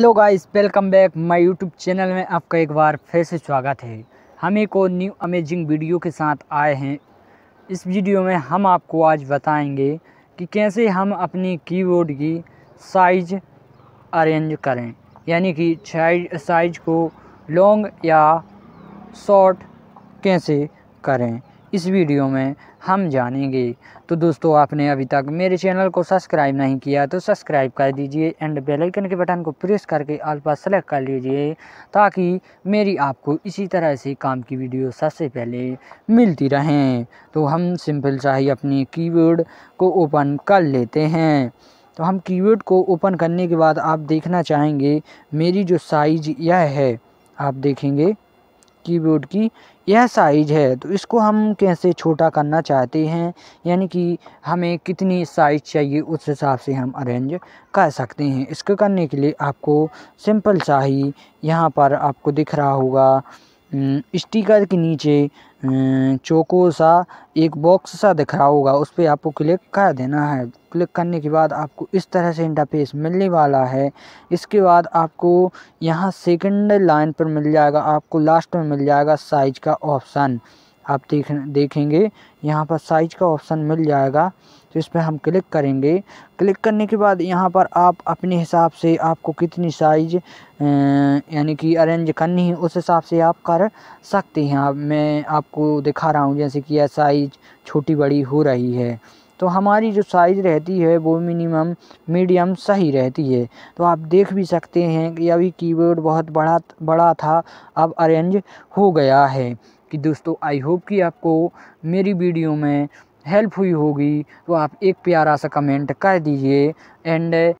Hello guys, welcome back my YouTube channel में आपका एक बार फिर से स्वागत है। हम एक और न्यू अमेजिंग वीडियो के साथ आए हैं। इस वीडियो में हम आपको आज बताएंगे कि कैसे हम अपनी कीबोर्ड की साइज अरेंज करें, यानी कि साइज को लॉन्ग या शॉर्ट कैसे करें। इस वीडियो में हम जानेंगे। तो दोस्तों, आपने अभी तक मेरे चैनल को सब्सक्राइब नहीं किया तो सब्सक्राइब कर दीजिए एंड बेल आइकन के बटन को प्रेस करके ऑल पर सेलेक्ट कर लीजिए, ताकि मेरी आपको इसी तरह से काम की वीडियो सबसे पहले मिलती रहें। तो हम सिंपल सा ही अपने कीबोर्ड को ओपन कर लेते हैं। तो हम कीबोर्ड को ओपन करने के बाद आप देखना चाहेंगे मेरी जो साइज़ यह है, आप देखेंगे कीबोर्ड की यह साइज़ है। तो इसको हम कैसे छोटा करना चाहते हैं, यानी कि हमें कितनी साइज़ चाहिए उस हिसाब से हम अरेंज कर सकते हैं। इसको करने के लिए आपको सिंपल सा ही यहाँ पर आपको दिख रहा होगा स्टिकर के नीचे चौकोर सा एक बॉक्स सा दिख रहा होगा, उस पर आपको क्लिक कर देना है। क्लिक करने के बाद आपको इस तरह से इंटरफेस मिलने वाला है। इसके बाद आपको यहाँ सेकंड लाइन पर मिल जाएगा, आपको लास्ट में मिल जाएगा साइज का ऑप्शन। आप देखेंगे यहाँ पर साइज का ऑप्शन मिल जाएगा, तो इस पर हम क्लिक करेंगे। क्लिक करने के बाद यहाँ पर आप अपने हिसाब से आपको कितनी साइज यानी कि अरेंज करनी है उस हिसाब से आप कर सकते हैं। अब मैं आपको दिखा रहा हूँ जैसे कि यह साइज छोटी बड़ी हो रही है, तो हमारी जो साइज़ रहती है वो मिनिमम मीडियम सही रहती है। तो आप देख भी सकते हैं कि अभी कीबोर्ड बहुत बड़ा था, अब अरेंज हो गया है। कि दोस्तों, आई होप कि आपको मेरी वीडियो में हेल्प हुई होगी। तो आप एक प्यारा सा कमेंट कर दीजिए एंड